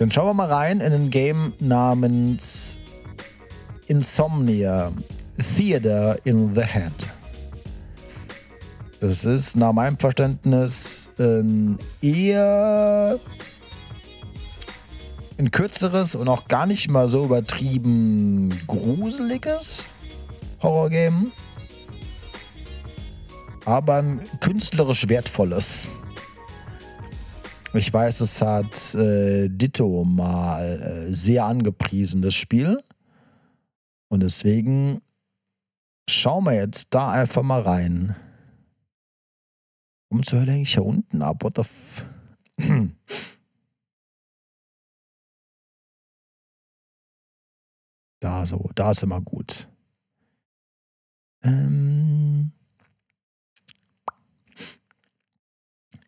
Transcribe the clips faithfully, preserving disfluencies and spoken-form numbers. Dann schauen wir mal rein in ein Game namens Insomnia: Theater in the Head. Das ist nach meinem Verständnis ein eher ein kürzeres und auch gar nicht mal so übertrieben gruseliges Horrorgame, aber ein künstlerisch wertvolles. Ich weiß, es hat äh, Ditto mal äh, sehr angepriesen, das Spiel. Und deswegen schauen wir jetzt da einfach mal rein. Warum zur Hölle hänge ich hier unten ab? What the f... Da so, da ist immer gut. Ähm...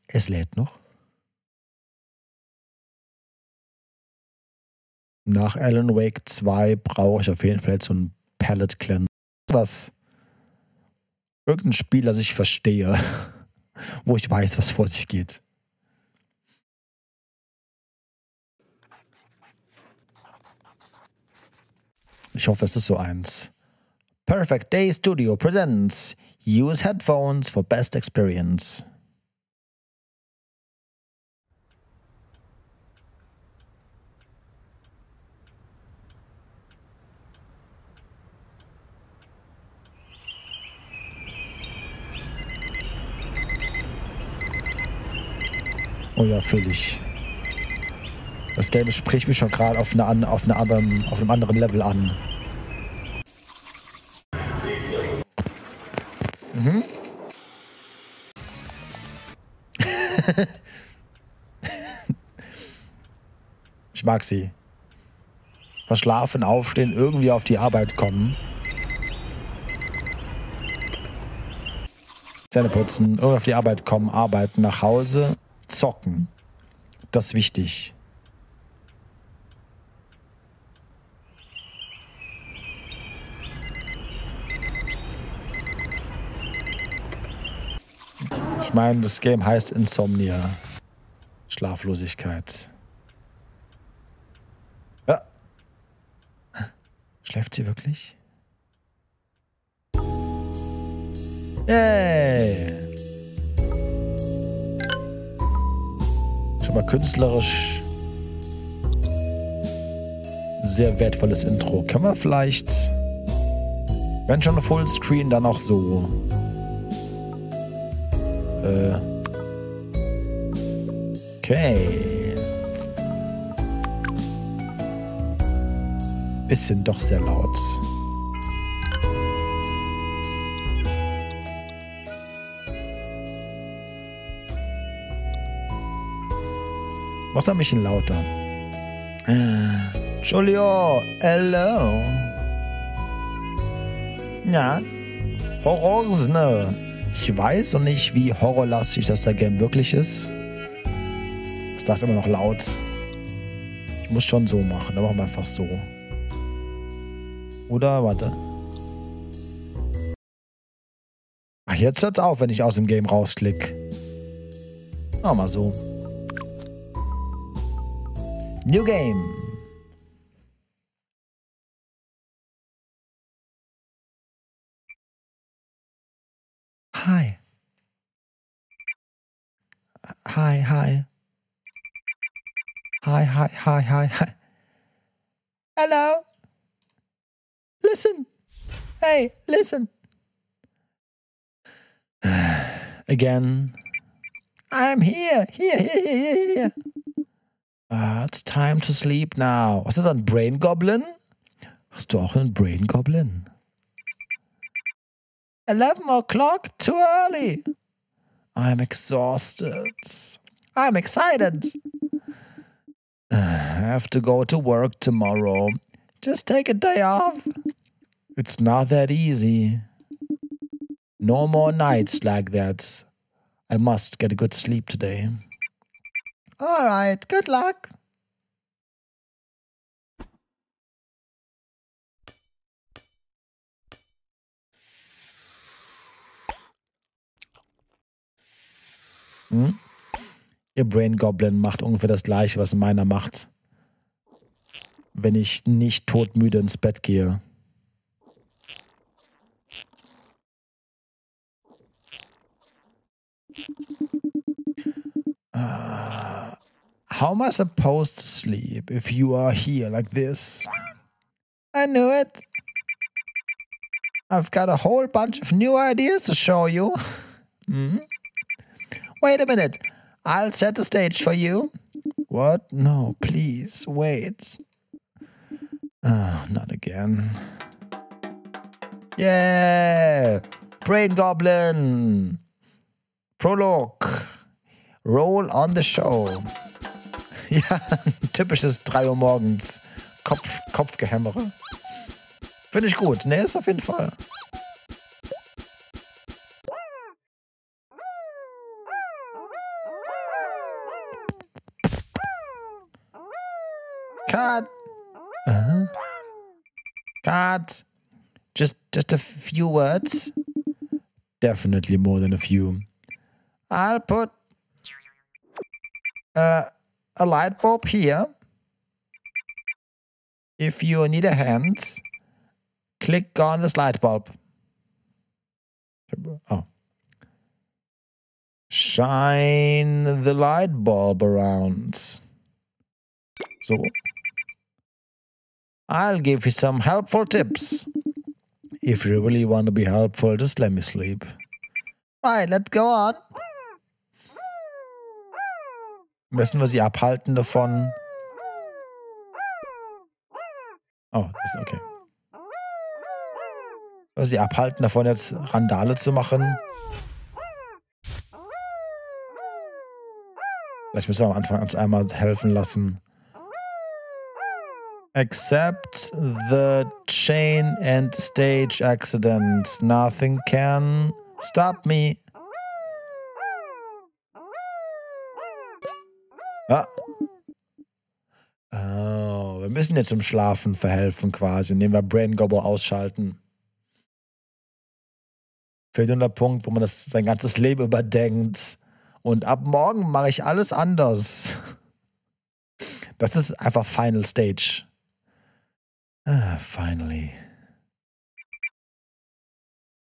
Es lädt noch. Nach Alan Wake zwei brauche ich auf jeden Fall jetzt so einen Palette Cleanser. Was irgendein Spiel, das ich verstehe, wo ich weiß, was vor sich geht. Ich hoffe, es ist so eins. Perfect Day Studio presents. Use headphones for best experience. Oh ja, völlig. Das Game spricht mich schon gerade auf, eine, auf, eine anderen, auf einem anderen Level an. Mhm. Ich mag sie. Verschlafen, aufstehen, irgendwie auf die Arbeit kommen. Zähne putzen, irgendwie auf die Arbeit kommen, arbeiten, nach Hause. Zocken. Das ist wichtig. Ich meine, das Game heißt Insomnia. Schlaflosigkeit. Ja. Schläft sie wirklich? Yay! Aber künstlerisch sehr wertvolles Intro. Können wir vielleicht, wenn schon Fullscreen, dann auch so. Äh. Okay. Bisschen doch sehr laut. Was ein bisschen lauter. Julio, hello. Ja, Horrorsne. Ich weiß noch nicht, wie horrorlastig das der Game wirklich ist. Ist das immer noch laut? Ich muss schon so machen, aber machen wir einfach so. Oder, warte. Ach, jetzt hört's auf, wenn ich aus dem Game rausklick. Mach mal so. New Game. Hi. Hi, hi. Hi, hi, hi, hi, hi. Hello. Listen. Hey, listen. Again. I'm here. Here, here, here, here, here. Uh, it's time to sleep now. Was ist das, ein Brain-Goblin? Hast du auch einen Brain-Goblin? eleven o'clock, too early. I'm exhausted. I'm excited. I have to go to work tomorrow. Just take a day off. It's not that easy. No more nights like that. I must get a good sleep today. All right, good luck. Hm? Ihr Brain Goblin macht ungefähr das Gleiche, was meiner macht. wenn ich nicht todmüde ins Bett gehe. Uh, how am I supposed to sleep if you are here like this? I knew it. I've got a whole bunch of new ideas to show you. Mm-hmm. Wait a minute. I'll set the stage for you. What? No, please, wait. Oh, not again. Yeah! Brain-Goblin! Prolog! Roll on the show. Ja, typisches drei Uhr morgens. Kopf, Kopfgehämmere. Finde ich gut. Ne, ist auf jeden Fall. Cut. Uh-huh. Cut. Just, just a few words. Definitely more than a few. I'll put Uh, a light bulb here. If you need a hand, click on this light bulb. Oh. Shine the light bulb around. So, I'll give you some helpful tips. If you really want to be helpful, just let me sleep. Right, let's go on. Müssen wir sie abhalten davon? Oh, ist okay. Also sie abhalten davon, jetzt Randale zu machen. Vielleicht müssen wir am Anfang uns einmal helfen lassen. Except the chain and stage accident. Nothing can stop me. Ah. Oh, wir müssen jetzt zum Schlafen verhelfen quasi, indem wir Brain-Goblin ausschalten. Fehlt nur der Punkt, wo man das sein ganzes Leben überdenkt. Und ab morgen mache ich alles anders. Das ist einfach Final Stage. Ah, finally.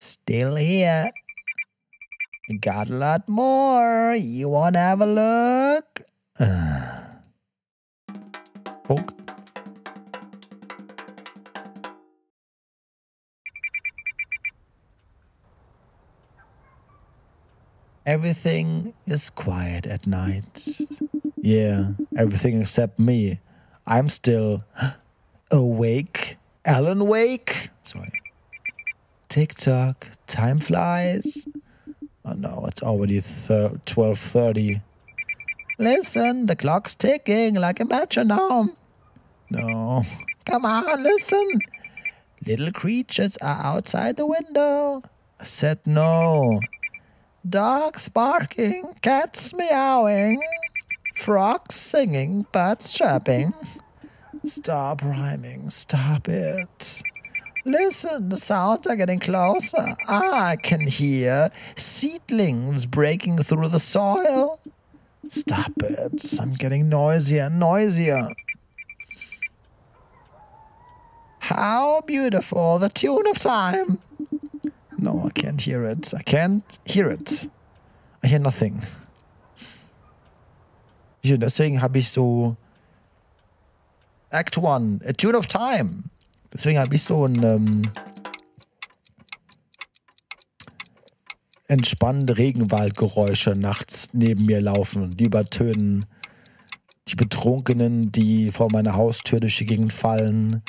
Still here. You got a lot more. You wanna have a look? Ah. Punkt. Everything is quiet at night. Yeah, everything except me. I'm still awake. Alan Wake? Sorry. Tick-tock, time flies. Oh no, it's already twelve thirty. Listen, the clock's ticking like a metronome. No. Come on, listen. Little creatures are outside the window. I said no. Dogs barking, cats meowing, frogs singing, birds chirping. Stop rhyming, stop it. Listen, the sounds are getting closer. I can hear seedlings breaking through the soil. Stop it. I'm getting noisier and noisier. How beautiful the tune of time. No, I can't hear it. I can't hear it. I hear nothing. Deswegen habe ich so Act one, A Tune of Time. Deswegen habe ich so ein ähm, entspannende Regenwaldgeräusche nachts neben mir laufen. Die übertönen die Betrunkenen, die vor meiner Haustür durch die Gegend fallen.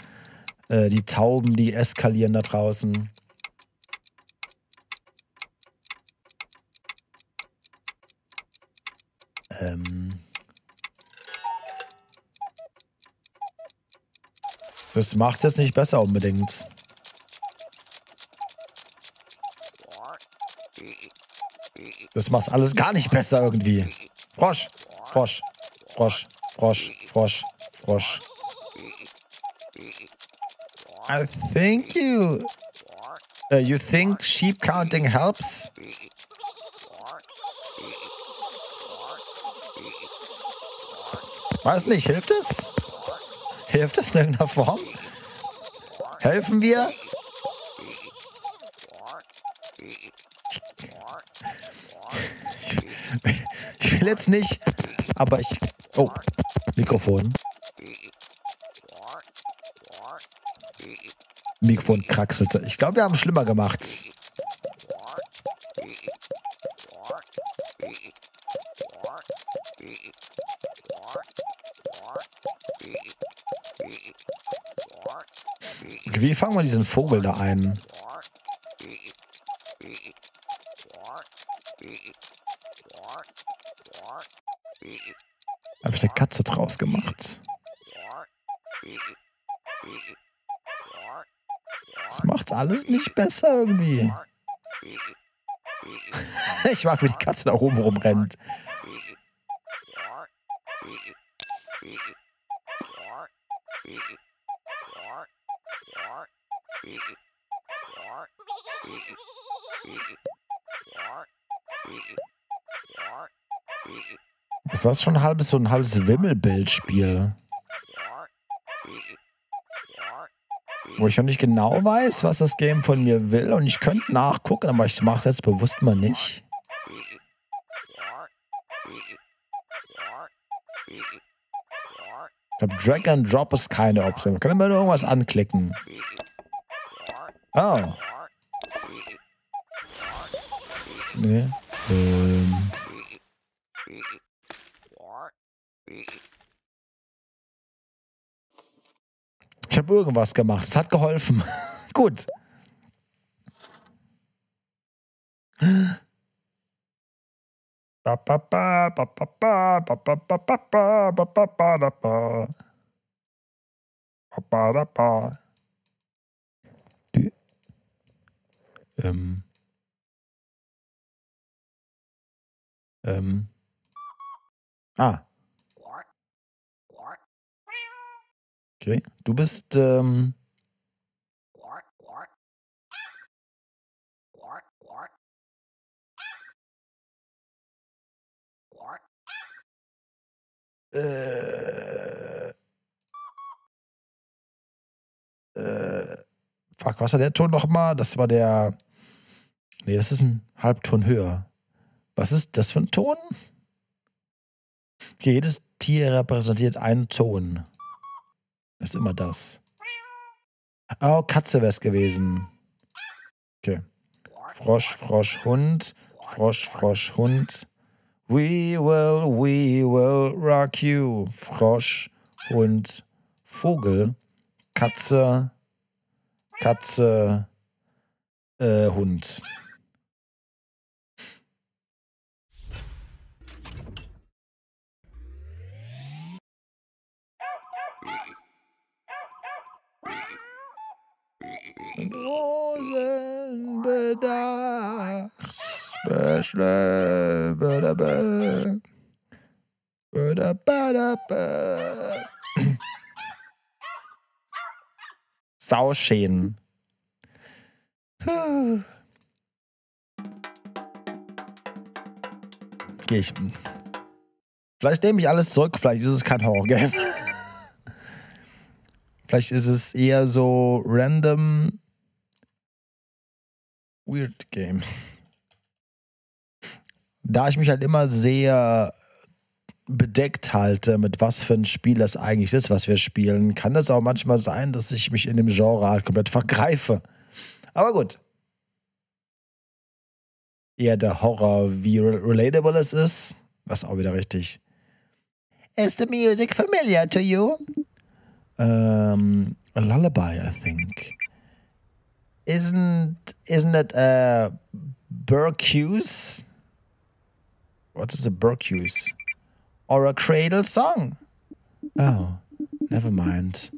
Äh, die Tauben, die eskalieren da draußen. Ähm das macht's jetzt nicht besser unbedingt. Das macht alles gar nicht besser irgendwie. Frosch, Frosch, Frosch, Frosch, Frosch, Frosch. I think you... Uh, you think sheep counting helps? Weiß nicht, hilft es? Hilft das in irgendeiner Form? Helfen wir? Ich will jetzt nicht, aber ich... Oh, Mikrofon. Mikrofon kraxelte. Ich glaube, wir haben es schlimmer gemacht. Wie fangen wir diesen Vogel da ein? Habe ich eine Katze draus gemacht? Das macht alles nicht besser irgendwie. Ich mag, wie die Katze da oben rumrennt. Das war schon ein halbes, so ein halbes Wimmelbildspiel. Wo ich noch nicht genau weiß, was das Game von mir will. Und ich könnte nachgucken, aber ich mache es jetzt bewusst mal nicht. Ich glaube, Drag and Drop ist keine Option. Man kann immer nur irgendwas anklicken. Oh. Nee. Ähm. Ich habe irgendwas gemacht. Es hat geholfen. Gut. Ähm. Ähm. Ah. Okay. Du bist, ähm... Äh... Äh... Fuck, was war der Ton nochmal? Das war der... Nee, das ist ein Halbton höher. Was ist das für ein Ton? Okay, jedes Tier repräsentiert einen Ton. Das ist immer das. Oh, Katze wäre es gewesen. Okay. Frosch, Frosch, Hund. Frosch, Frosch, Hund. We will, we will rock you. Frosch, Hund, Vogel. Katze, Katze, äh, Hund. Rosenbedacht. Sauschäden. Geh ich. Vielleicht nehme ich alles zurück, vielleicht ist es kein Horror-Game. Vielleicht ist es eher so random weird games. Da ich mich halt immer sehr bedeckt halte, mit was für ein Spiel das eigentlich ist, was wir spielen, kann das auch manchmal sein, dass ich mich in dem Genre halt komplett vergreife. Aber gut. Eher der Horror, wie relatable es ist. Was auch wieder richtig. Is the music familiar to you? Um, a lullaby, I think. Isn't isn't it a Berceuse? What is a Berceuse? Or a cradle song? Oh, never mind.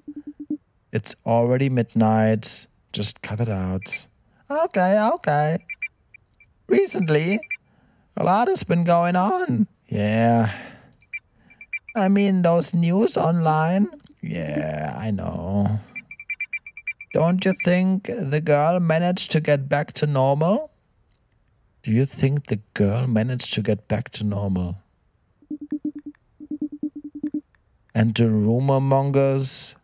It's already midnight. Just cut it out. Okay, okay. Recently, a lot has been going on. Yeah. I mean, those news online. Yeah, I know. Don't you think the girl managed to get back to normal? Do you think the girl managed to get back to normal? And the rumor mongers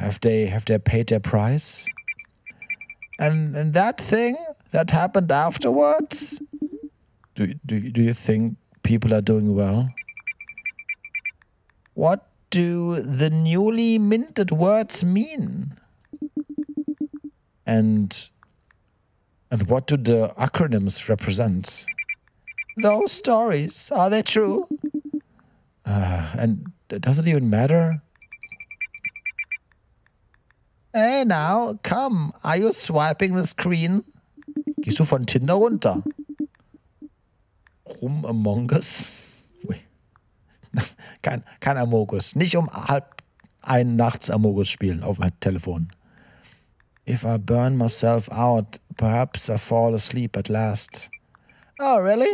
Have they have they paid their price? And and that thing that happened afterwards? Do do do you think people are doing well? What do the newly minted words mean? And and what do the acronyms represent? Those stories, are they true? Uh, and does it even matter? Hey now, come, are you swiping the screen? Gehst du von Tinder runter? Rum Among Us? Kein, kein Amogus. Nicht um halb ein nachts Amogus spielen auf mein Telefon. If I burn myself out, perhaps I fall asleep at last. Oh, really?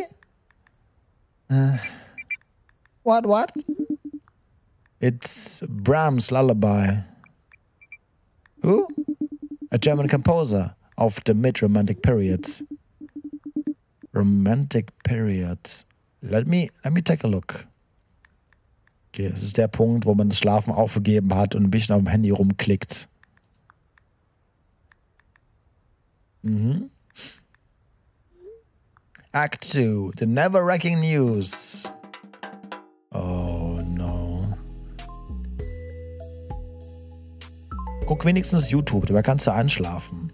Uh, what, what? It's Brahms' lullaby. Who? A German composer of the mid-romantic periods. Romantic periods. Let me, let me take a look. Okay, es ist der Punkt, wo man das Schlafen aufgegeben hat und ein bisschen auf dem Handy rumklickt. Mhm. Act two, the never-wrecking news. Oh no. Guck wenigstens YouTube, dabei kannst du einschlafen.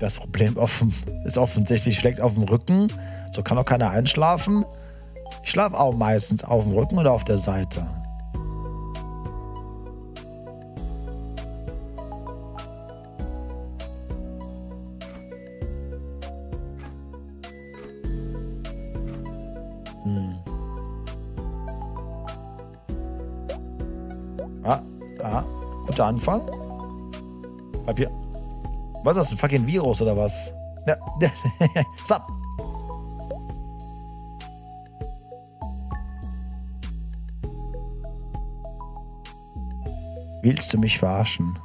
Das Problem ist offensichtlich, schlägt auf dem Rücken. So kann auch keiner einschlafen. Ich schlafe auch meistens auf dem Rücken oder auf der Seite. Hm. Ah, ah, guter Anfang. Hab hier. Was ist das? Ein fucking Virus oder was? Ja, stopp! Willst du mich verarschen?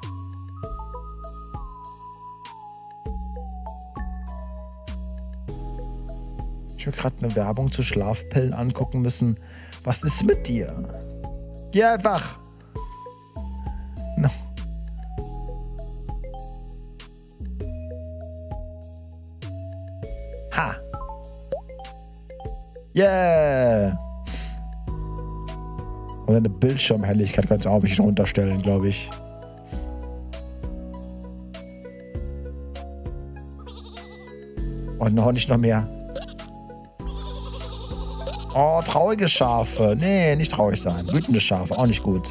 Ich habe gerade eine Werbung zu Schlafpillen angucken müssen. Was ist mit dir? Geh einfach! No. Ha! Yeah! Und eine Bildschirmhelligkeit kannst du auch ein bisschen runterstellen, glaube ich. Und noch nicht noch mehr. Oh, traurige Schafe. Nee, nicht traurig sein. Wütende Schafe, auch nicht gut.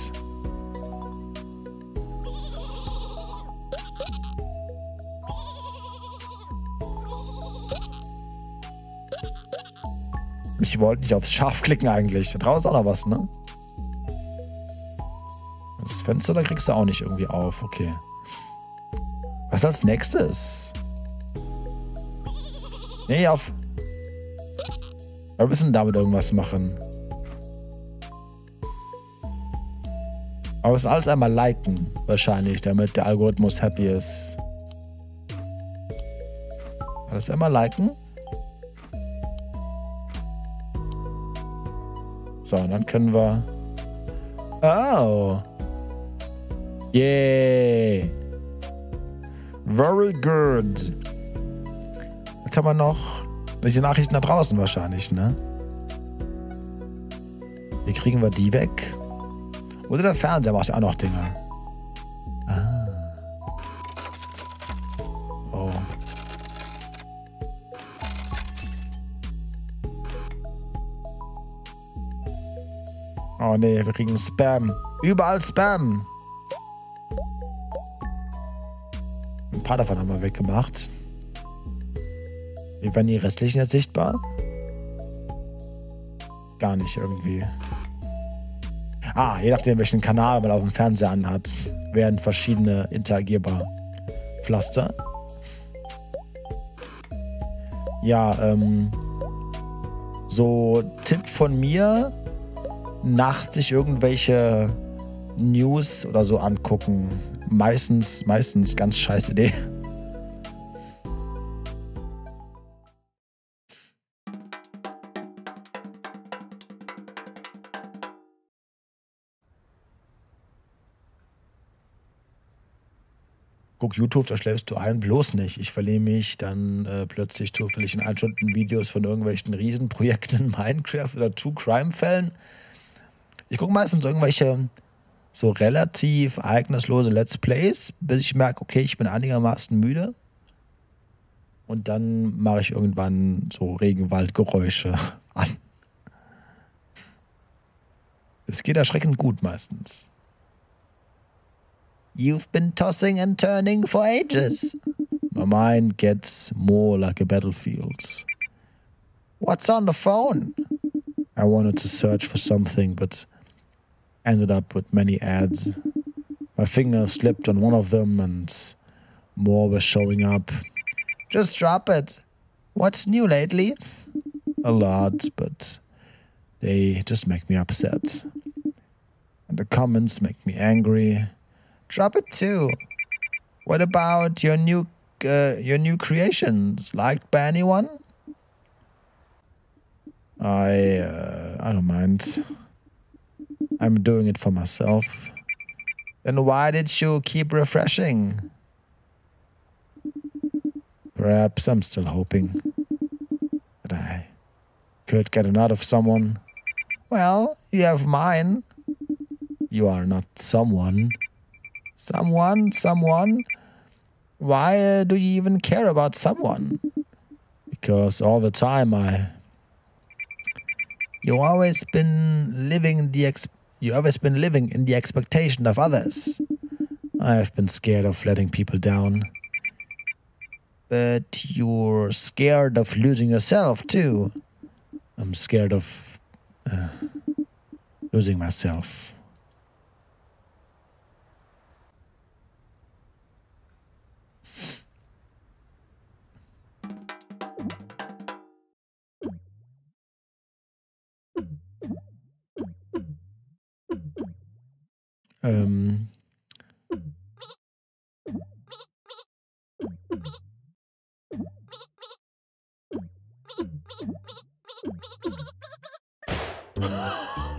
Ich wollte nicht aufs Schaf klicken eigentlich. Da draußen ist auch noch was, ne? Das Fenster, da kriegst du auch nicht irgendwie auf. Okay. Was als nächstes? Nee, auf. Wir müssen damit irgendwas machen. Aber wir müssen alles einmal liken, wahrscheinlich, damit der Algorithmus happy ist. Alles einmal liken. So, und dann können wir. Oh! Yeah! Very good! Jetzt haben wir noch welche Nachrichten da draußen wahrscheinlich, ne? Wie kriegen wir die weg? Oder der Fernseher macht ja auch noch Dinge. Ah. Oh. Oh ne, wir kriegen Spam. Überall Spam! Ein paar davon haben wir weggemacht. Wie waren die restlichen jetzt sichtbar? Gar nicht irgendwie. Ah, je nachdem, welchen Kanal man auf dem Fernseher anhat, werden verschiedene interagierbar. Pflaster. Ja, ähm. So, Tipp von mir: nachts sich irgendwelche News oder so angucken. Meistens, meistens ganz scheiß Idee. guck YouTube, da schläfst du ein, bloß nicht. Ich verliere mich dann äh, plötzlich zufällig in ein-Stunden-Videos von irgendwelchen Riesenprojekten in Minecraft oder True-Crime-Fällen. Ich gucke meistens irgendwelche so relativ ereignislose Let's Plays, bis ich merke, okay, ich bin einigermaßen müde. Und dann mache ich irgendwann so Regenwaldgeräusche an. Es geht erschreckend gut meistens. You've been tossing and turning for ages. My mind gets more like a battlefield. What's on the phone? I wanted to search for something, but ended up with many ads. My finger slipped on one of them and more were showing up. Just drop it. What's new lately? A lot, but they just make me upset. And the comments make me angry. Drop it too. What about your new uh, your new creations? Liked by anyone? I uh, I don't mind. I'm doing it for myself. Then why did you keep refreshing? Perhaps I'm still hoping that I could get another of someone. Well, you have mine. You are not someone. Someone, someone. Why uh, do you even care about someone? Because all the time I... You always been living in the ex. You always been living in the expectation of others. I have been scared of letting people down. But you're scared of losing yourself too. I'm scared of uh, losing myself. Ähm.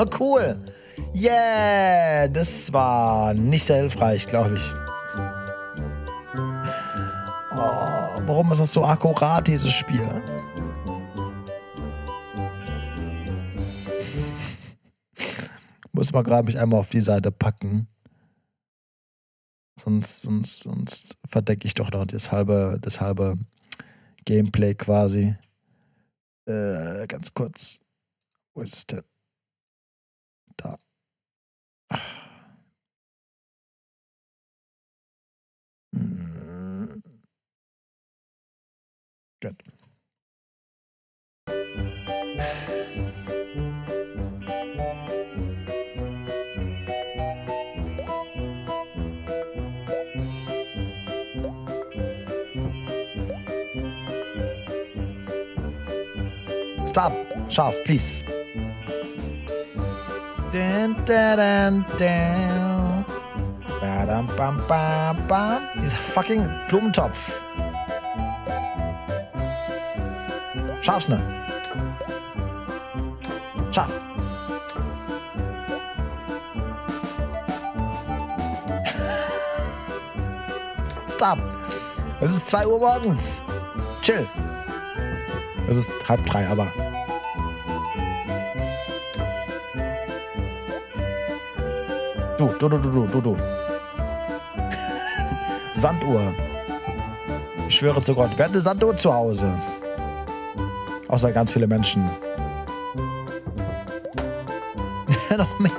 Oh, cool. Yeah, das war nicht sehr hilfreich, glaube ich. Oh, warum ist das so akkurat, dieses Spiel? Muss man gerade mich einmal auf die Seite packen. Sonst, sonst, sonst verdecke ich doch noch das halbe, das halbe Gameplay quasi. Äh, ganz kurz. Wo ist es denn? Da. Hm. Gut. Stop, scharf, please. Dieser fucking Blumentopf. Scharf's ne? Scharf. Stop. Es ist zwei Uhr morgens. Chill. Es ist halb drei, aber... Du, du, du, du, du, du. Sanduhr. Ich schwöre zu Gott, wer hat eine Sanduhr zu Hause? Außer ganz viele Menschen. Noch mehr.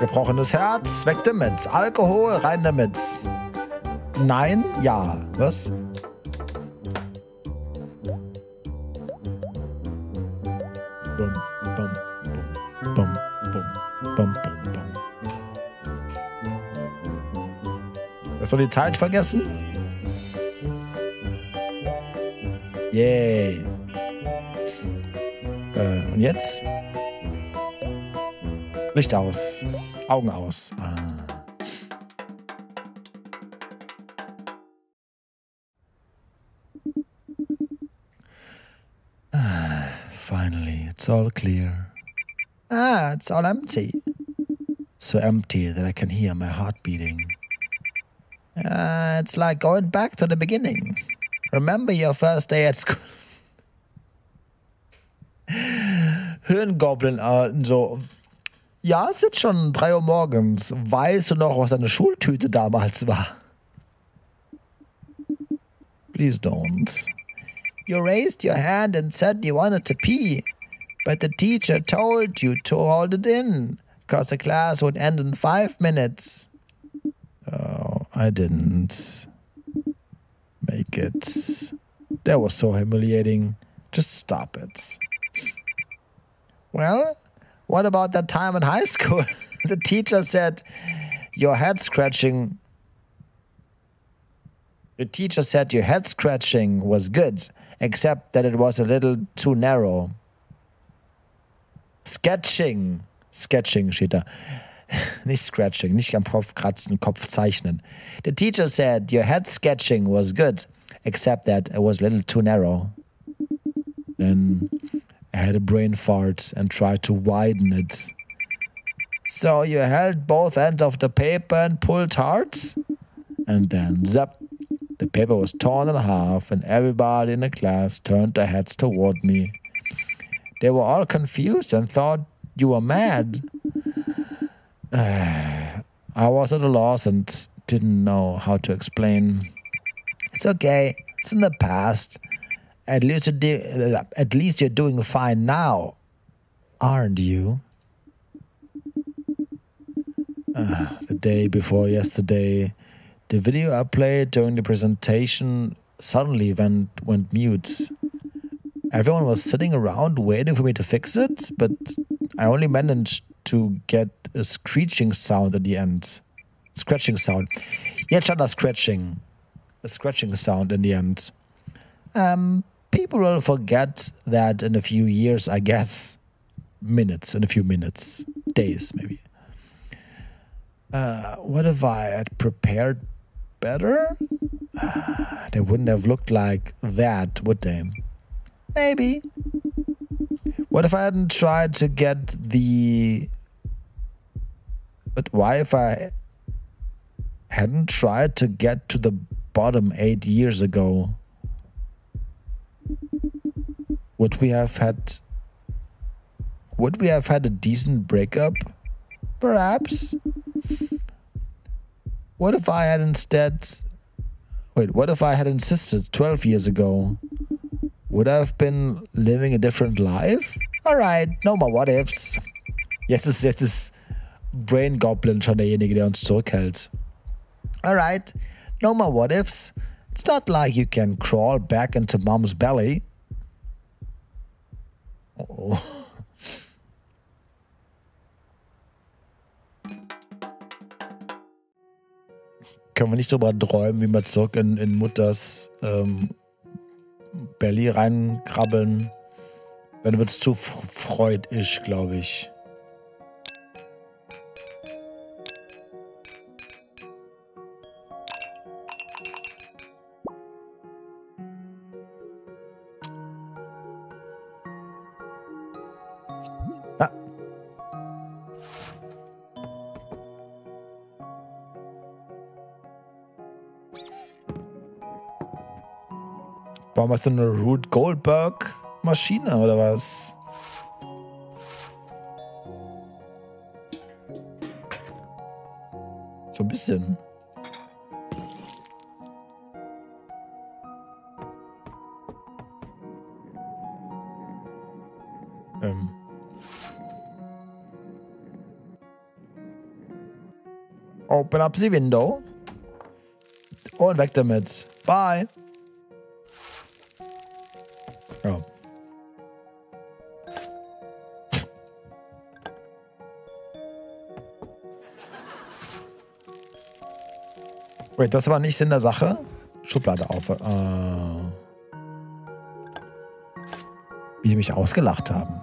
Gebrochenes Herz, weg damit. Alkohol, rein damit. Nein, ja. Was? Bum, bum, bum, bum, bum, bum, bum, bum. Hast du die Zeit vergessen? Yay. Äh, und jetzt? Licht aus. Augen aus. Ah. Finally, it's all clear. Ah, it's all empty. so empty that I can hear my heart beating. Uh, it's like going back to the beginning. Remember your first day at school. Hirngoblin, äh, so. Ja, es ist jetzt schon drei Uhr morgens. Weißt du noch, was deine Schultüte damals war? Please don't. You raised your hand and said you wanted to pee, but the teacher told you to hold it in, because the class would end in five minutes. Oh, I didn't make it. That was so humiliating. Just stop it. Well, what about that time in high school? The teacher said, your head scratching... The teacher said your head scratching was good, except that it was a little too narrow. Sketching. Sketching steht da. Nicht scratching, nicht am Kopf kratzen, Kopf zeichnen. The teacher said your head sketching was good, except that it was a little too narrow. Then I had a brain fart and tried to widen it. So you held both ends of the paper and pulled hard? And then zap. The paper was torn in half and everybody in the class turned their heads toward me. They were all confused and thought you were mad. I was at a loss and didn't know how to explain. It's okay. It's in the past. At least, you at least you're doing fine now, aren't you? Uh, the day before yesterday... The video I played during the presentation suddenly went, went mute. Everyone was sitting around waiting for me to fix it, but I only managed to get a screeching sound at the end. Scratching sound. Jetzt stand da scratching. A scratching sound in the end. Um, people will forget that in a few years, I guess. Minutes, in a few minutes. Days, maybe. Uh, what if I had prepared... better? They wouldn't have looked like that, would they? Maybe. What if I hadn't tried to get the... But why if I hadn't tried to get to the bottom eight years ago? Would we have had... Would we have had a decent breakup? Perhaps. What if I had instead... Wait, what if I had insisted twelve years ago? Would I have been living a different life? Alright, no more what-ifs. Jetzt ist, jetzt ist Brain-Goblin schon derjenige, der uns zurückhält. Alright, no more what-ifs. It's not like you can crawl back into mom's belly. Uh-oh. Können wir nicht drüber träumen, wie wir zurück in, in Mutters ähm, Belly reinkrabbeln. Dann wird es zu freudisch, glaube ich. Warum hast du eine Rube Goldberg Maschine oder was? So ein bisschen. Ähm. Open up the window. Und weg damit. Bye. Oh. Wait, das war nicht Sinn der Sache. Schublade auf. Äh, wie sie mich ausgelacht haben.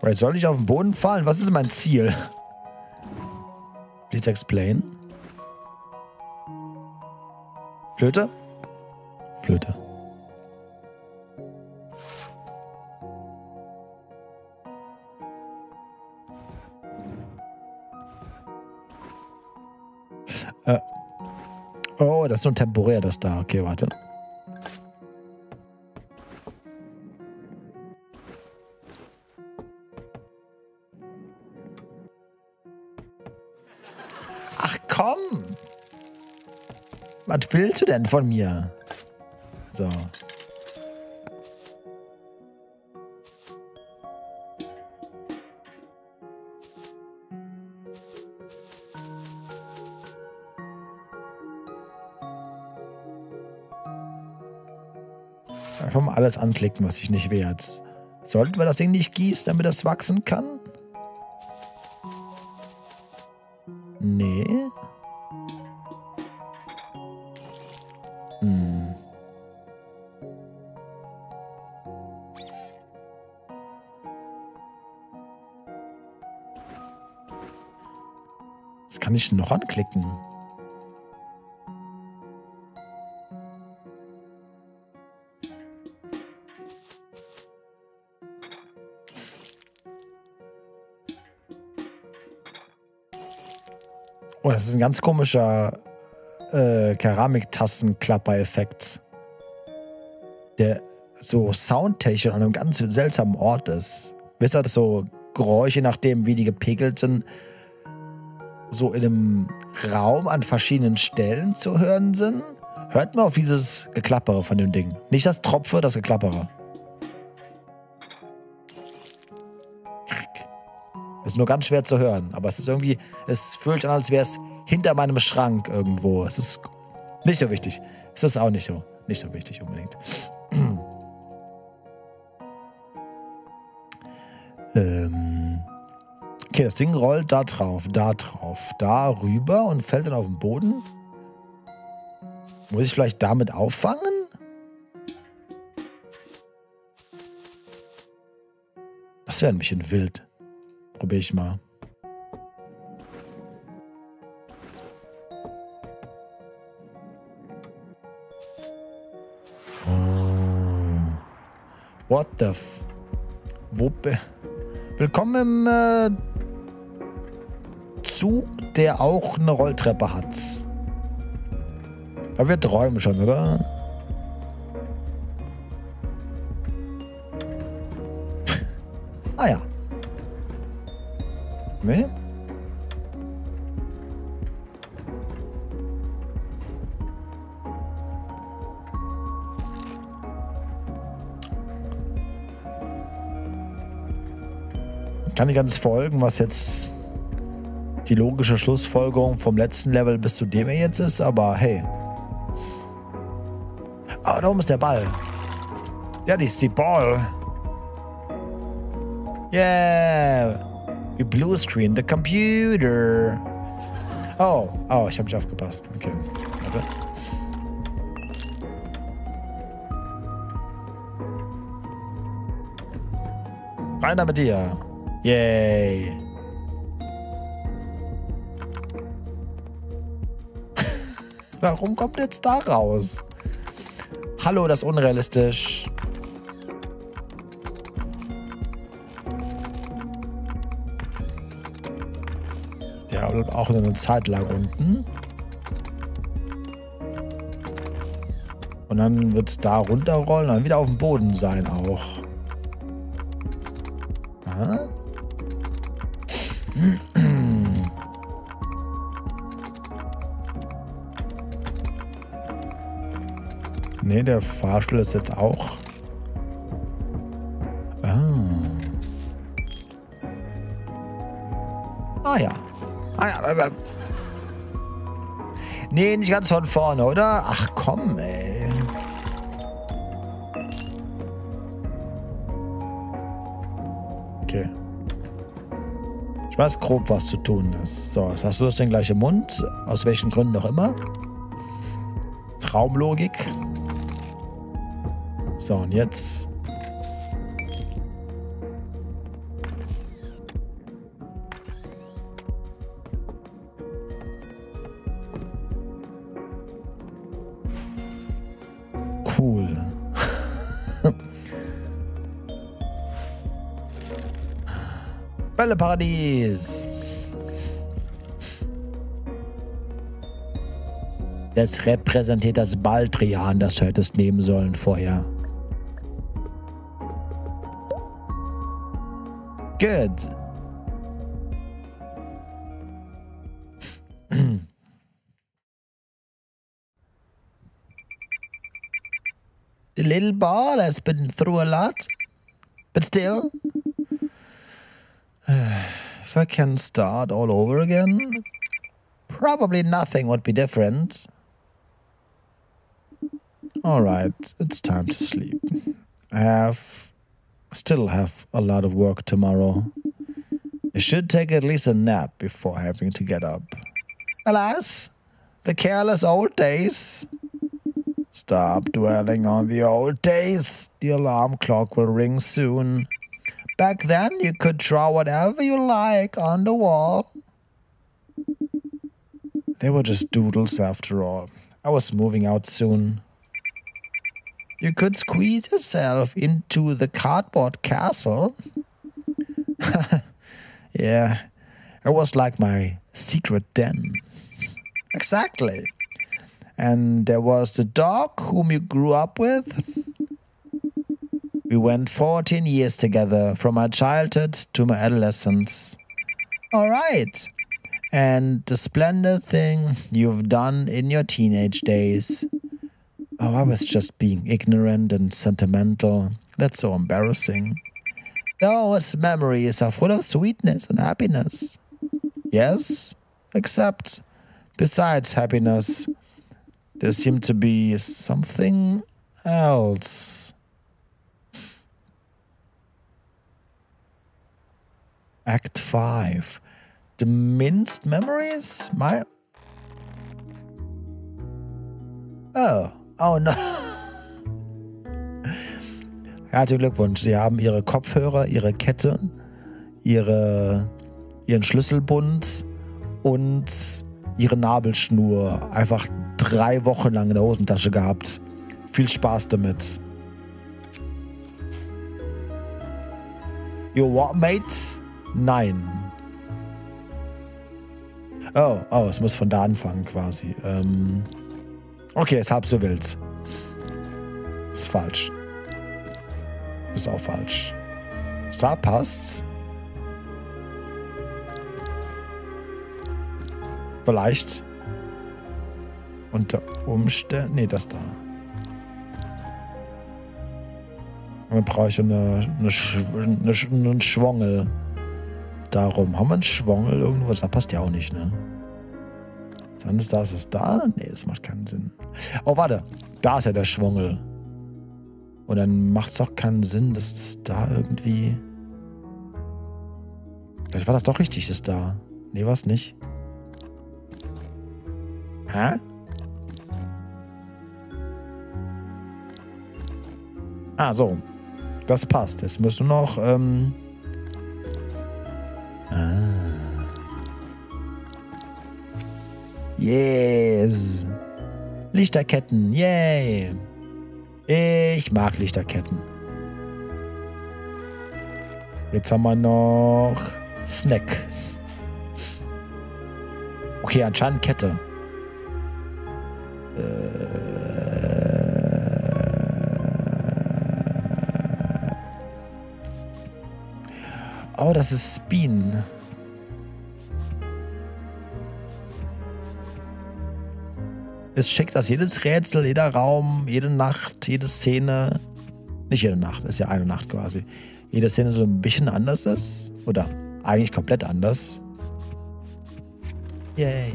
Wait, soll ich auf den Boden fallen? Was ist mein Ziel? Please explain. Flöte? Flöte. Äh. Oh, das ist so ein temporär, das da. Okay, warte. Ach komm! Was willst du denn von mir? So. Einfach mal alles anklicken, was sich nicht wehrt. Sollten wir das Ding nicht gießen, damit das wachsen kann? Nee. Hm. Das kann ich noch anklicken. Oh, das ist ein ganz komischer äh, Keramiktastenklapper-Effekt, der so soundtechnisch an einem ganz seltsamen Ort ist. Wisst ihr, das so Geräusche, nachdem wie die gepegelt sind, so in einem Raum an verschiedenen Stellen zu hören sind? Hört mal auf dieses Geklappere von dem Ding. Nicht das Tropfe, das Geklappere. Ist nur ganz schwer zu hören, aber es ist irgendwie, es fühlt sich an, als wäre es hinter meinem Schrank irgendwo. Es ist nicht so wichtig. Es ist auch nicht so, nicht so wichtig unbedingt. ähm. Okay, das Ding rollt da drauf, da drauf, da rüber und fällt dann auf den Boden. Muss ich vielleicht damit auffangen? Das wäre ein bisschen wild. Probier ich mal. Oh. What the f... Wo be Willkommen im äh, Zug, der auch eine Rolltreppe hat. Aber wir träumen schon, oder? Ah ja. Nee? Ich kann nicht ganz folgen, was jetzt die logische Schlussfolgerung vom letzten Level bis zu dem er jetzt ist, aber hey. Aber da oben ist der Ball. Ja, die ist die Ball. Yeah! Wie Blue Screen, the computer. Oh, oh, ich habe nicht aufgepasst. Okay, warte. Rein da mit dir. Yay. Warum kommt jetzt da raus? Hallo, das ist unrealistisch. Auch eine Zeit lang unten. Und dann wird es da runterrollen und dann wieder auf dem Boden sein auch. Aha. Ne, der Fahrstuhl ist jetzt auch... Ah, ah ja. Nee, nicht ganz von vorne, oder? Ach komm, ey. Okay. Ich weiß grob, was zu tun ist. So, jetzt hast du das den gleichen Mund. Aus welchen Gründen auch immer. Traumlogik. So, und jetzt... Paradies. Das repräsentiert das Baldrian, das du hättest nehmen sollen vorher. Good. The little ball has been through a lot, but still. If I can start all over again, probably nothing would be different. All right, it's time to sleep. I have, still have a lot of work tomorrow. I should take at least a nap before having to get up. Alas, the careless old days. Stop dwelling on the old days. The alarm clock will ring soon. Back then, you could draw whatever you like on the wall. They were just doodles after all. I was moving out soon. You could squeeze yourself into the cardboard castle. Yeah, it was like my secret den. Exactly. And there was the dog whom you grew up with. We went fourteen years together, from my childhood to my adolescence. All right. And the splendid thing you've done in your teenage days. Oh, I was just being ignorant and sentimental. That's so embarrassing. Those memories are full of sweetness and happiness. Yes, except besides happiness, there seemed to be something else. Act five. The minced memories? My... Oh. Oh no. Herzlichen Glückwunsch. Sie haben Ihre Kopfhörer, Ihre Kette, ihre, Ihren Schlüsselbund und Ihre Nabelschnur einfach drei Wochen lang in der Hosentasche gehabt. Viel Spaß damit. Your what, mate? Nein. Oh, oh, es muss von da anfangen quasi. Ähm, okay, ist halb so wild. Ist falsch. Ist auch falsch. Da passt's. Vielleicht unter Umständen... Nee, das da. Dann brauche ich eine, eine, eine, einen Schwongel. Darum. Haben wir einen Schwongel irgendwo? Das passt ja auch nicht, ne? Dann ist das, ist da? Nee, das macht keinen Sinn. Oh, warte. Da ist ja der Schwongel. Und dann macht es auch keinen Sinn, dass das da irgendwie... Vielleicht war das doch richtig, das da. Nee, war es nicht. Hä? Ah, so. Das passt. Jetzt müsst du noch, ähm... Ah. Yes! Lichterketten, yay! Ich mag Lichterketten. Jetzt haben wir noch... Snack. Okay, anscheinend Kette. Oh, das ist Spin. Es schickt, dass jedes Rätsel, jeder Raum, jede Nacht, jede Szene, nicht jede Nacht, ist ja eine Nacht quasi, jede Szene so ein bisschen anders ist. Oder eigentlich komplett anders. Yay.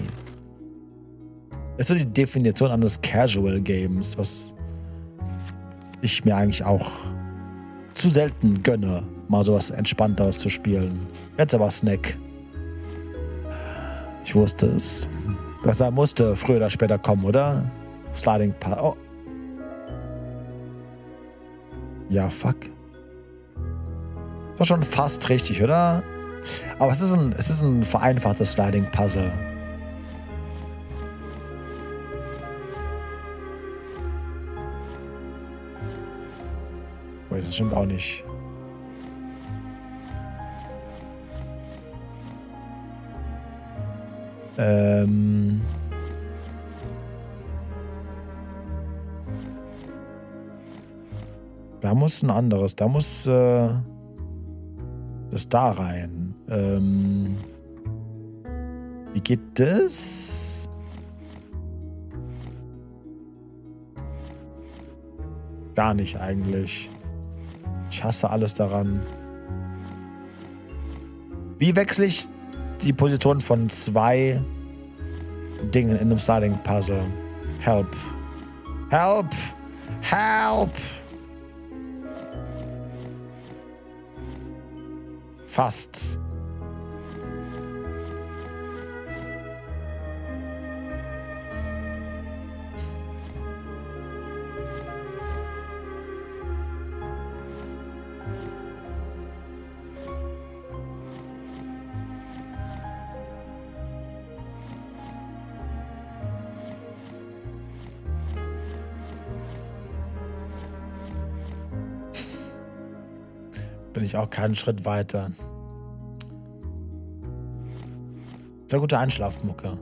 Das ist so die Definition eines Casual Games, was ich mir eigentlich auch zu selten gönne, mal sowas Entspannteres zu spielen. Jetzt aber Snack. Ich wusste es. Das da musste früher oder später kommen, oder? Sliding Path. Oh. Ja, fuck. Das war schon fast richtig, oder? Aber es ist ein, es ist ein vereinfachtes Sliding Puzzle. Das stimmt auch nicht. Ähm. Da muss ein anderes. Da muss äh, das da rein. Ähm, wie geht das? Gar nicht eigentlich. Ich hasse alles daran. Wie wechsle ich die Position von zwei Dingen in einem Sliding-Puzzle? Help. Help. Help. Fast. Bin ich auch keinen Schritt weiter. Sehr gute Einschlafmucke.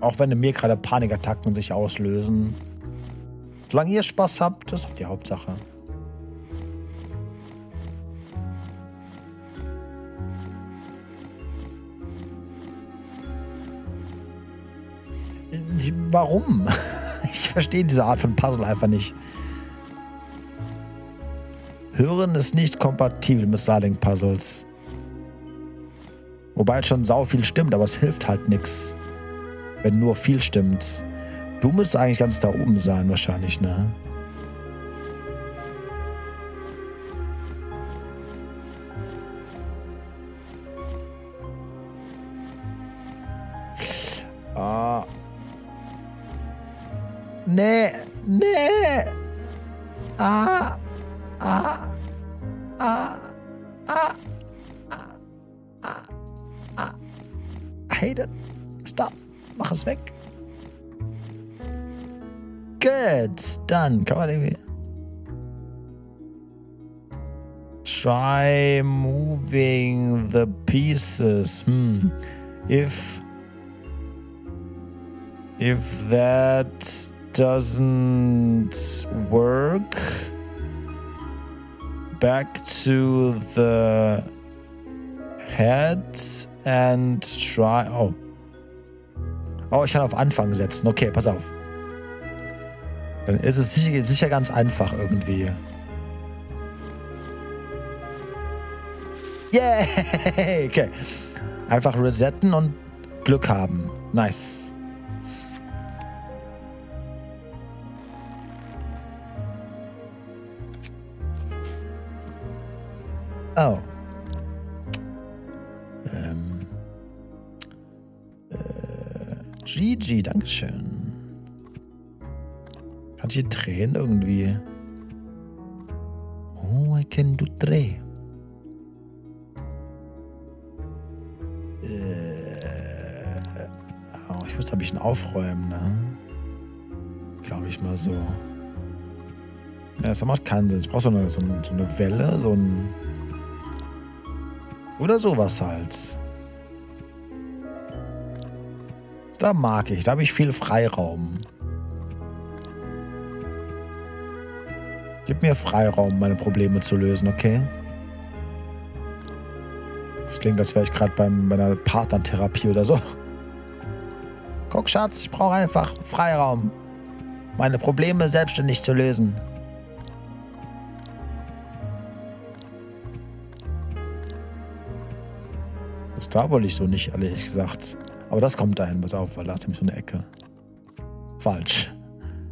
Auch wenn in mir gerade Panikattacken sich auslösen. Solange ihr Spaß habt, das ist die Hauptsache. Warum? Ich verstehe diese Art von Puzzle einfach nicht. Hören ist nicht kompatibel mit Sliding-Puzzles. Wobei schon sau viel stimmt, aber es hilft halt nichts. Wenn nur viel stimmt. Du müsstest eigentlich ganz da oben sein, wahrscheinlich, ne? Ah. Nee, nee. Ah. Ah, ah, ah, ah, ah, ah, hate it. Stop, mach es weg. Good, dann kann man irgendwie... Try moving the pieces. Hmm. If... If that doesn't work... Back to the head and try... Oh. Oh, ich kann auf Anfang setzen. Okay, pass auf. Dann ist es sicher, sicher ganz einfach irgendwie. Yay! Okay. Einfach resetten und Glück haben. Nice. Oh. Ähm. Äh, G G, dankeschön. Kann ich hier drehen irgendwie? Oh, I can do dreh. Äh. Oh, ich muss da ein bisschen aufräumen, ne? Glaube ich mal so. Ja, das macht keinen Sinn. Ich brauche so eine, so eine, so eine Welle, so ein... Oder sowas halt. Da mag ich, da habe ich viel Freiraum. Gib mir Freiraum, meine Probleme zu lösen, okay? Das klingt, als wäre ich gerade bei einer Partnertherapie oder so. Guck, Schatz, ich brauche einfach Freiraum. Meine Probleme selbstständig zu lösen. Da wollte ich so nicht, ehrlich gesagt. Aber das kommt dahin, pass auf, weil da ist nämlich so eine Ecke. Falsch.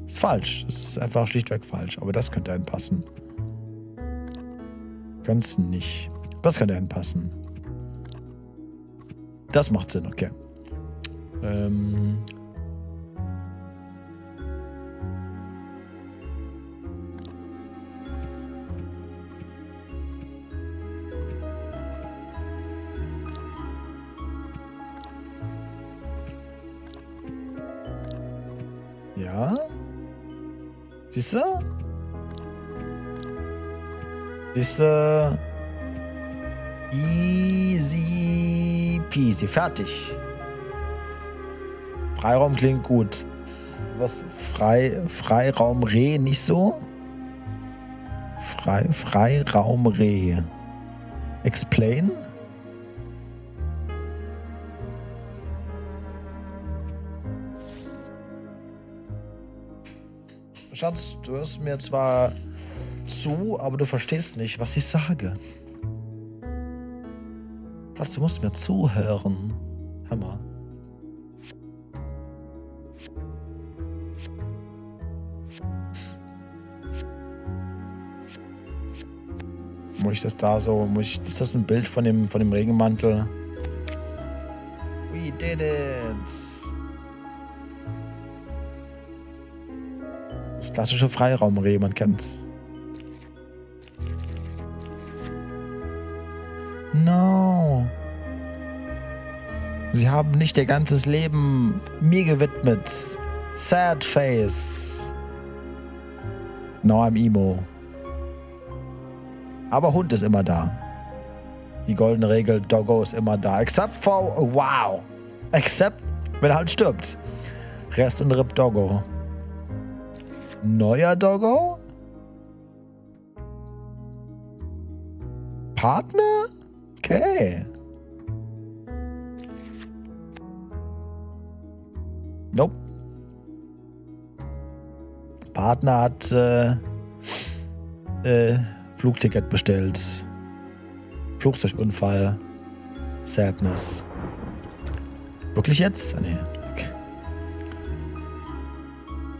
Ist falsch. Das ist einfach schlichtweg falsch. Aber das könnte dahin passen. Ganz nicht. Das könnte dahin passen. Das macht Sinn, okay. Ähm. Ja? Siehst du? Siehst du? Easy peasy. Fertig. Freiraum klingt gut. Was? Frei, Freiraum Reh nicht so? Frei, Freiraum Re. Explain? Schatz, du hörst mir zwar zu, aber du verstehst nicht, was ich sage. Schatz, du musst mir zuhören. Hör mal. Muss ich das da so, muss ich, ist das ein Bild von dem, von dem Regenmantel? We did it! Das klassische Freiraumreh, man kennt's. No! Sie haben nicht ihr ganzes Leben mir gewidmet. Sad face. Now I'm emo. Aber Hund ist immer da. Die goldene Regel, Doggo ist immer da. Except for, wow. Except, wenn er halt stirbt. Rest und Rip Doggo. Neuer Doggo? Partner? Okay. Nope. Partner hat äh, äh, Flugticket bestellt. Flugzeugunfall. Sadness. Wirklich jetzt? Nee.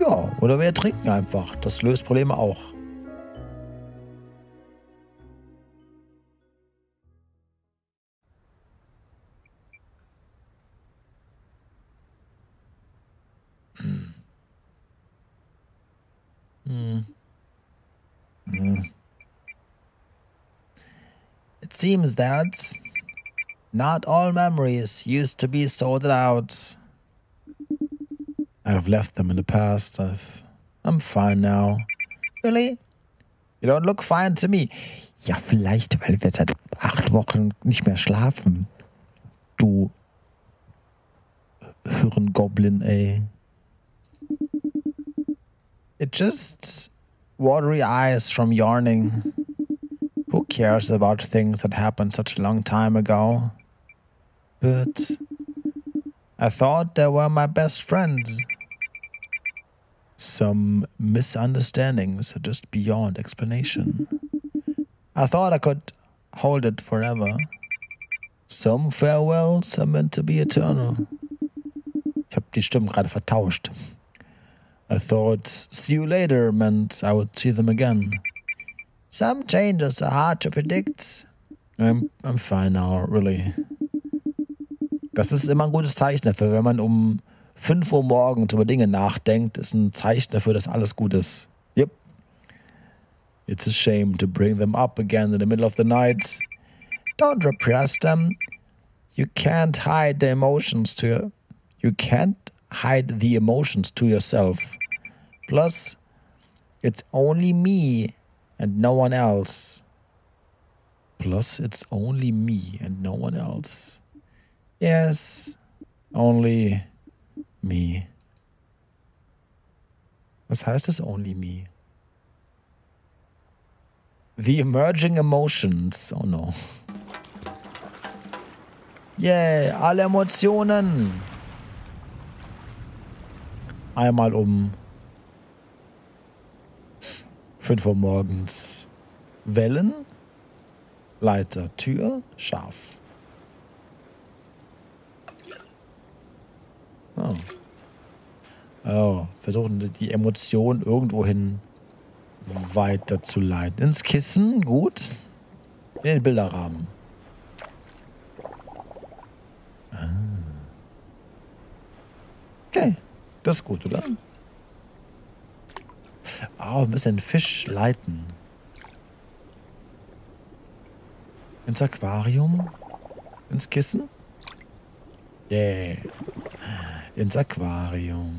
Ja, oder wir trinken einfach. Das löst Probleme auch. Hm. Hm. Hm. It seems that not all memories used to be sorted out. I've left them in the past. I've, I'm fine now. Really? You don't look fine to me. Ja, vielleicht, weil wir seit acht Wochen nicht mehr schlafen. Du Hirngoblin, ey. It's just watery eyes from yawning. Who cares about things that happened such a long time ago? But I thought they were my best friends. Some misunderstandings are just beyond explanation. I thought I could hold it forever. Some farewells are meant to be eternal. Ich habe die Stimmen gerade vertauscht. I thought see you later meant I would see them again. Some changes are hard to predict. I'm, I'm fine now, really. Das ist immer ein gutes Zeichen dafür. Wenn man um fünf Uhr morgens über Dinge nachdenkt, ist ein Zeichen dafür, dass alles gut ist. Yep. It's a shame to bring them up again in the middle of the night. Don't repress them. You can't hide the emotions to your... You can't hide the emotions to yourself. Plus, it's only me and no one else. Plus, it's only me and no one else. Yes, only me. Was heißt das, only me? The emerging emotions. Oh no. Yay, yeah, alle Emotionen. Einmal um fünf Uhr morgens. Wellen, Leiter, Tür, scharf. Oh. Oh, versuchen die Emotion irgendwohin weiterzuleiten. Ins Kissen, gut. In den Bilderrahmen. Ah. Okay, das ist gut, oder? Oh, ein bisschen Fisch leiten. Ins Aquarium. Ins Kissen. Yeah. Ins Aquarium.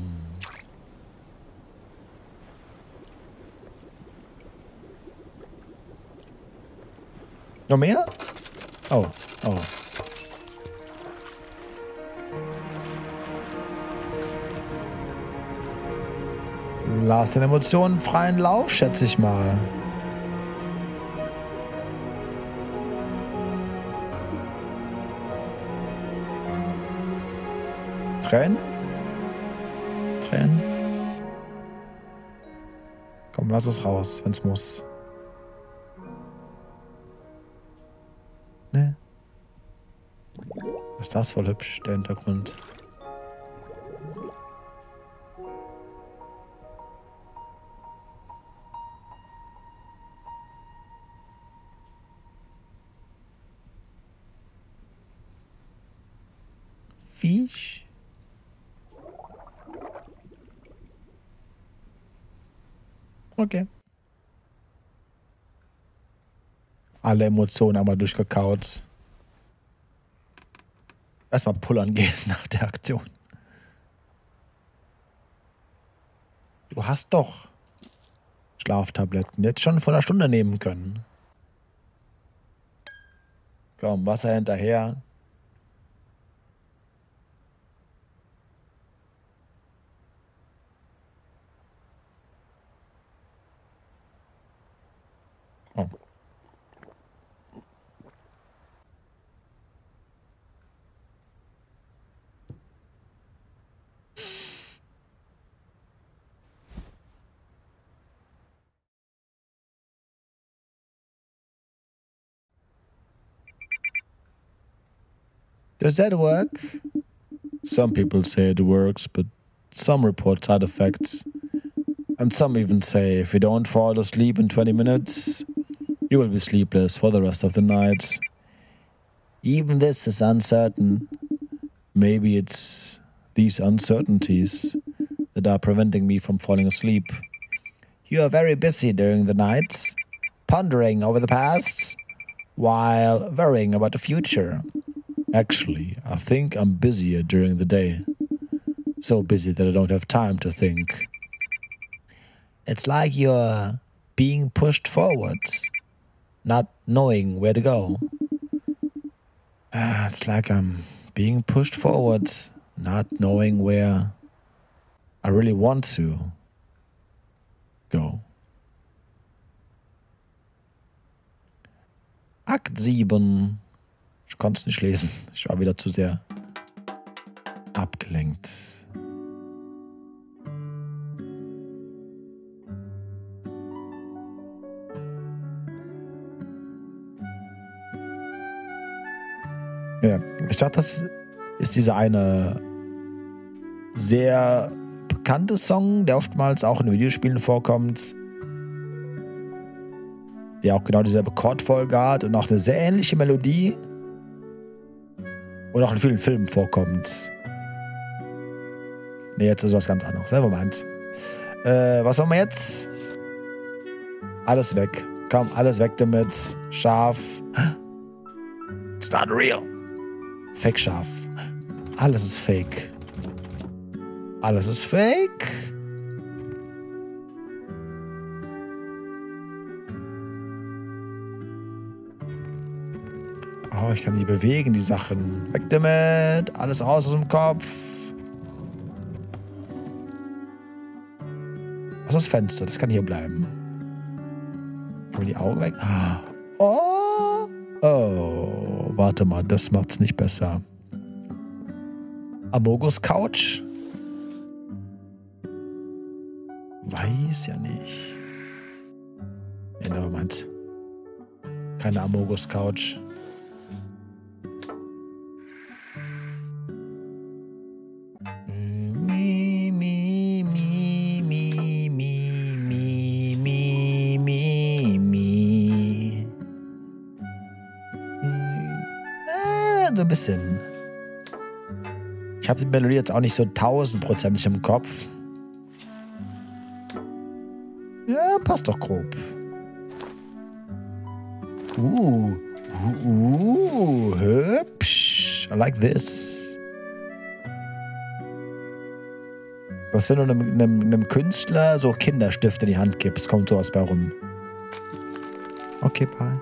Noch mehr? Oh, oh. Lass den Emotionen freien Lauf, schätze ich mal. Tränen? Tränen? Komm, lass es raus, wenn's muss. Ne? Ist das voll hübsch, der Hintergrund. Fisch. Okay. Alle Emotionen einmal durchgekaut. Erstmal pullern gehen nach der Aktion. Du hast doch Schlaftabletten jetzt schon vor einer Stunde nehmen können. Komm, Wasser hinterher. Does that work? Some people say it works, but some report side effects. And some even say if you don't fall asleep in twenty minutes, you will be sleepless for the rest of the night. Even this is uncertain. Maybe it's these uncertainties that are preventing me from falling asleep. You are very busy during the nights, pondering over the past, while worrying about the future. Actually, I think I'm busier during the day. So busy that I don't have time to think. It's like you're being pushed forwards, not knowing where to go. Uh, it's like I'm being pushed forwards, not knowing where I really want to go. Akt sieben. Ich konnte es nicht lesen. Ich war wieder zu sehr abgelenkt. Ja, ich dachte, das ist dieser eine sehr bekannte Song, der oftmals auch in Videospielen vorkommt. Der auch genau dieselbe Chordfolge hat und auch eine sehr ähnliche Melodie. Und auch in vielen Filmen vorkommt. Ne, jetzt ist was ganz anderes. Ne? Moment. Äh, was machen wir jetzt? Alles weg. Komm, alles weg damit. Scharf. It's not real. Fake scharf. Alles ist fake. Alles ist fake. Oh, ich kann die bewegen, die Sachen. Weg damit! Alles raus aus dem Kopf. Was ist das Fenster? Das kann hier bleiben. Haben wir die Augen weg? Oh! Oh! Warte mal, das macht's nicht besser. Amogus Couch? Weiß ja nicht. Ja, ne, Moment. Keine Amogus Couch. Bisschen. Ich habe die Melodie jetzt auch nicht so tausendprozentig im Kopf. Ja, passt doch grob. Uh, uh, uh, hübsch. I like this. Was, wenn du einem, einem, einem Künstler so Kinderstift in die Hand gibst, kommt sowas bei rum. Okay, bye.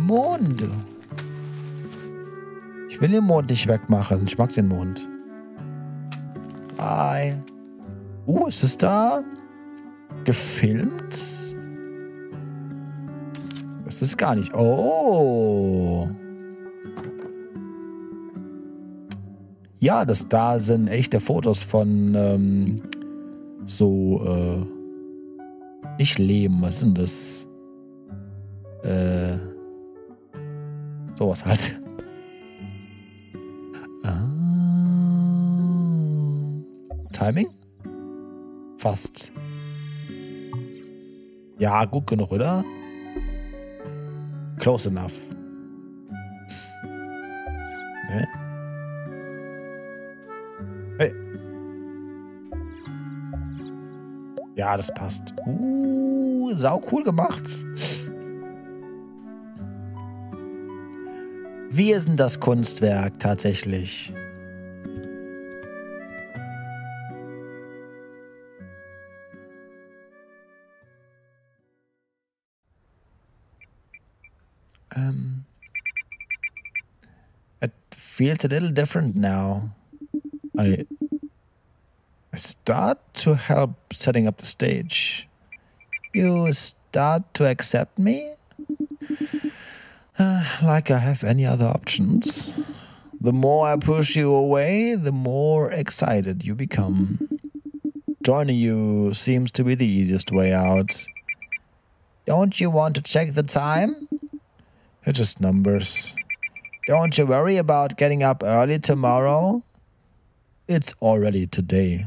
Mond. Ich will den Mond nicht wegmachen. Ich mag den Mond. rein. Uh, ist es da gefilmt? Das ist gar nicht. Oh. Ja, das da sind echte Fotos von ähm, so äh, nicht Leben, was sind das? Äh, sowas halt. Ah. Timing? Fast. Ja, gut genug, oder? Close enough. Ne? Hey. Ja, das passt. Uh, sau cool gemacht. Wie ist denn das Kunstwerk tatsächlich? Um, it feels a little different now. I, I start to help setting up the stage. You start to accept me? Uh, like I have any other options. The more I push you away, the more excited you become. Joining you seems to be the easiest way out. Don't you want to check the time? They're just numbers. Don't you worry about getting up early tomorrow? It's already today.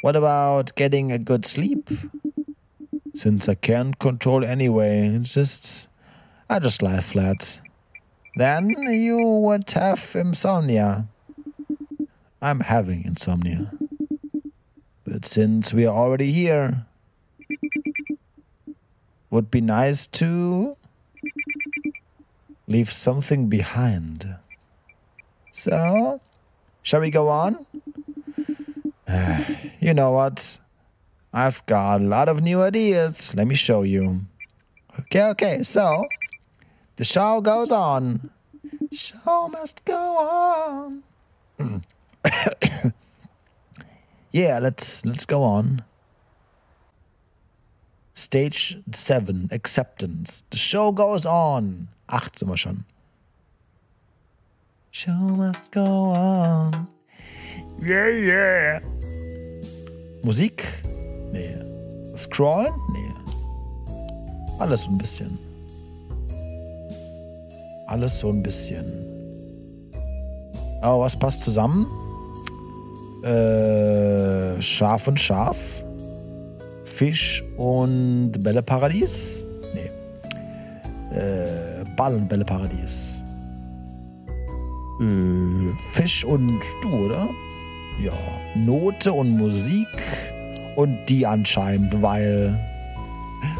What about getting a good sleep? Since I can't control anyway, it's just... I just lie flat. Then you would have insomnia. I'm having insomnia. But since we're already here... would be nice to... leave something behind. So, shall we go on? You know what? I've got a lot of new ideas. Let me show you. Okay, okay, so, the show goes on. Show must go on. Yeah, let's, let's go on. Stage seven, Acceptance. The show goes on. Acht sind wir schon. Show must go on. Yeah, yeah. Musik? Nee. Scrollen? Nee. Alles so ein bisschen. Alles so ein bisschen. Aber was passt zusammen? Äh, Schaf und Schaf. Fisch und Bälleparadies? Nee. Äh. Ball und Bälleparadies. Äh, Fisch und du, oder? Ja. Note und Musik und die anscheinend, weil...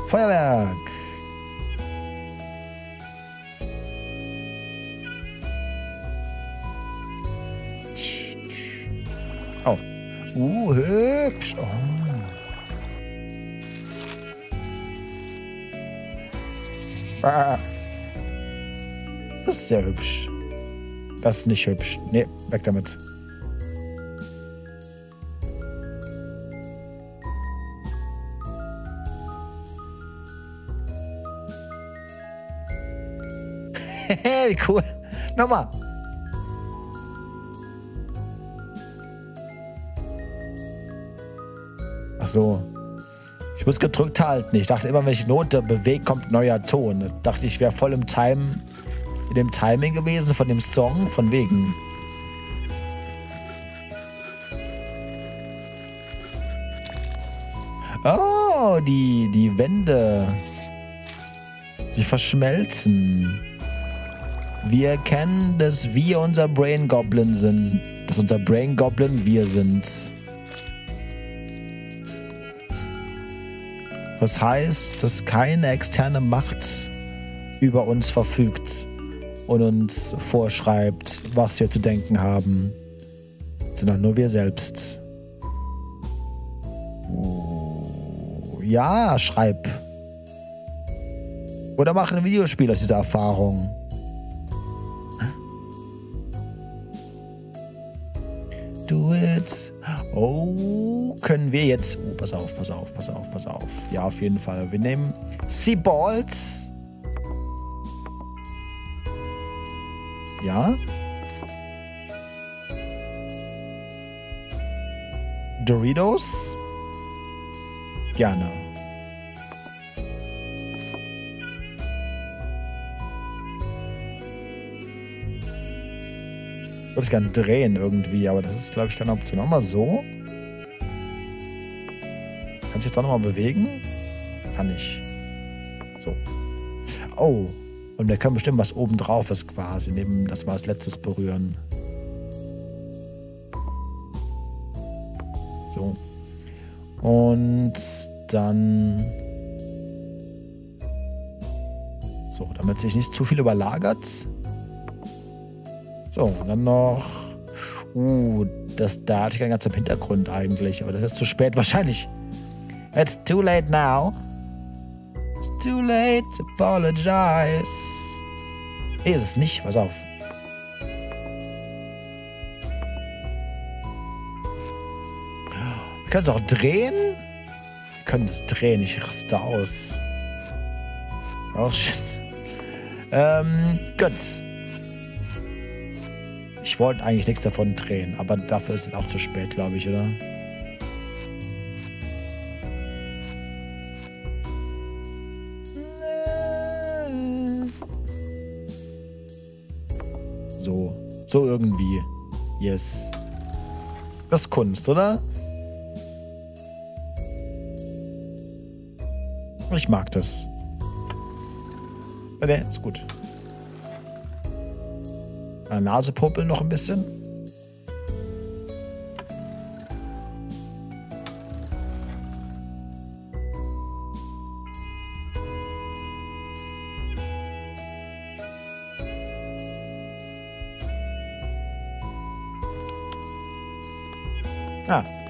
Feuerwerk! Oh. Uh, hübsch. Oh. Ah. Das ist sehr hübsch. Das ist nicht hübsch. Nee, weg damit. Hehe, wie cool. Nochmal. Ach so. Ich muss gedrückt halten. Ich dachte immer, wenn ich Note bewege, kommt neuer Ton. Ich dachte, ich wäre voll im Time... in dem Timing gewesen, von dem Song, von wegen. Oh, die, die Wände. Sie verschmelzen. Wir erkennen, dass wir unser Brain-Goblin sind. Dass unser Brain-Goblin wir sind. Das heißt, dass keine externe Macht über uns verfügt und uns vorschreibt, was wir zu denken haben, sondern nur wir selbst. Ja, schreib. Oder mach ein Videospiel aus dieser Erfahrung. Do it. Oh, können wir jetzt... Oh, pass auf, pass auf, pass auf, pass auf. Ja, auf jeden Fall. Wir nehmen Seaballs. Ja. Doritos. Gerne. Ich würde es gerne drehen irgendwie, aber das ist, glaube ich, keine Option. Nochmal so. Kann ich jetzt auch nochmal bewegen? Kann ich. So. Oh. Und wir können bestimmt, was oben drauf ist quasi, neben das mal als letztes berühren. So. Und dann... So, damit sich nicht zu viel überlagert. So, und dann noch... Uh, das, da hatte ich keinen ganzen Hintergrund eigentlich, aber das ist zu spät wahrscheinlich. It's too late now. It's too late to apologize. Hier ist es nicht, pass auf. Wir können es auch drehen? Wir können es drehen, ich raste aus. Oh shit. Ähm, gut. Ich wollte eigentlich nichts davon drehen, aber dafür ist es auch zu spät, glaube ich, oder? So. So irgendwie. Yes. Das ist Kunst, oder? Ich mag das. Ne, ist gut. Meine Nase popeln noch ein bisschen. Ah. Äh.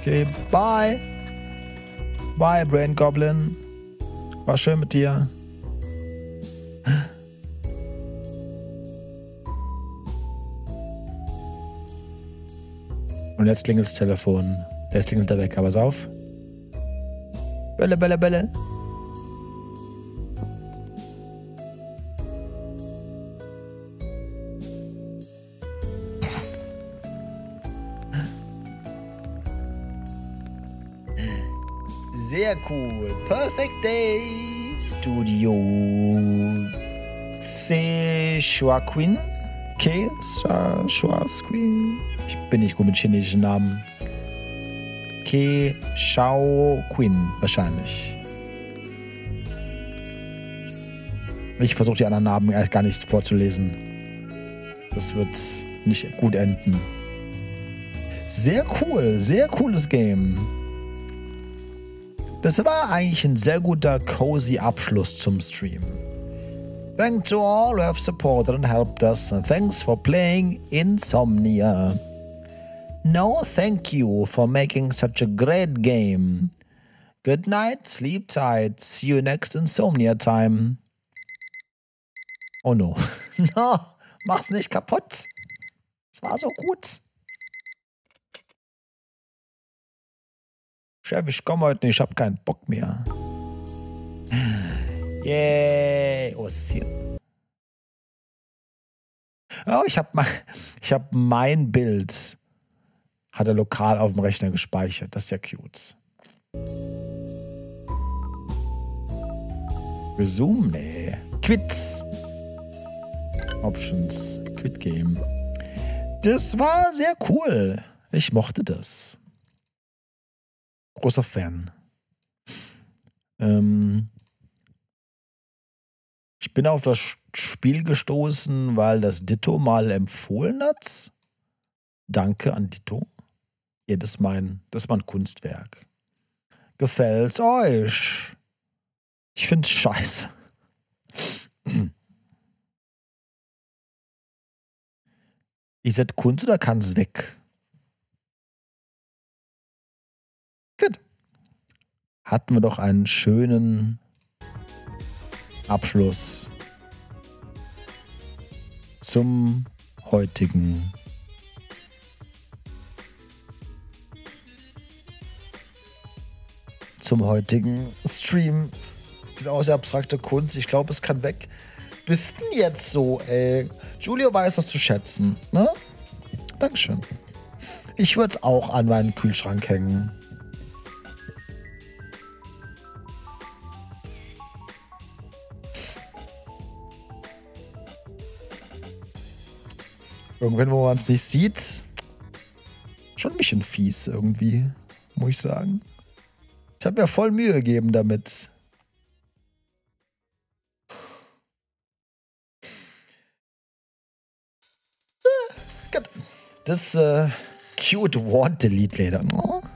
Okay, bye. Bye, Brain-Goblin. War schön mit dir. Und jetzt klingelt das Telefon. Jetzt klingelt der Wecker, aber auf. Bälle, Bälle, Bälle. Sehr cool. Perfect Day Studio. Ke Shao Queen. Ke Shao Queen. Ich bin nicht gut mit chinesischen Namen. Ke Shao Queen wahrscheinlich. Ich versuche die anderen Namen erst gar nicht vorzulesen. Das wird nicht gut enden. Sehr cool, sehr cooles Game. Das war eigentlich ein sehr guter, cozy Abschluss zum Stream. Thanks to all who have supported and helped us, and thanks for playing Insomnia. No, thank you for making such a great game. Good night, sleep tight, see you next Insomnia time. Oh no. No, mach's nicht kaputt. Es war so gut. Chef, ich komme heute nicht, ich hab keinen Bock mehr. Yay! Oh, was ist hier? Oh, ich hab, ich hab mein Bild. Hat er lokal auf dem Rechner gespeichert. Das ist ja cute. Resume, nee. Quit. Options. Quit Game. Das war sehr cool. Ich mochte das. Großer Fan. Ähm. Ich bin auf das Spiel gestoßen, weil das Ditto mal empfohlen hat. Danke an Ditto. Ja, das ist mein, das ist mein Kunstwerk. Gefällt's euch? Ich find's scheiße. Ihr seid Kunst oder kann's weg? hatten wir doch einen schönen Abschluss zum heutigen zum heutigen Stream. Sieht aus wie abstrakte Kunst. Ich glaube, es kann weg. Bist denn jetzt so, ey? Julio weiß das zu schätzen, ne? Dankeschön. Ich würde es auch an meinen Kühlschrank hängen. Irgendwann, wo man es nicht sieht, schon ein bisschen fies irgendwie, muss ich sagen. Ich habe mir voll Mühe gegeben damit. Das äh, cute Wand-Delete-Leder. Oh.